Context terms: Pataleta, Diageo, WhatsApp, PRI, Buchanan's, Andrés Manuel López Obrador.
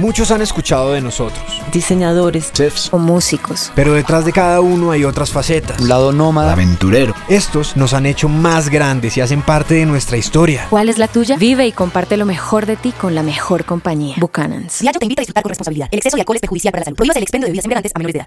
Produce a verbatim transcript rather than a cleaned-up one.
Muchos han escuchado de nosotros. Diseñadores, chefs o músicos. Pero detrás de cada uno hay otras facetas. Un lado nómada, aventurero. Estos nos han hecho más grandes y hacen parte de nuestra historia. ¿Cuál es la tuya? Vive y comparte lo mejor de ti con la mejor compañía. Buchanan's. Diageo te invita a disfrutar con responsabilidad. El exceso de alcohol es perjudicial para la salud. Prohíbas el expendio de bebidas embriagantes a menores de edad.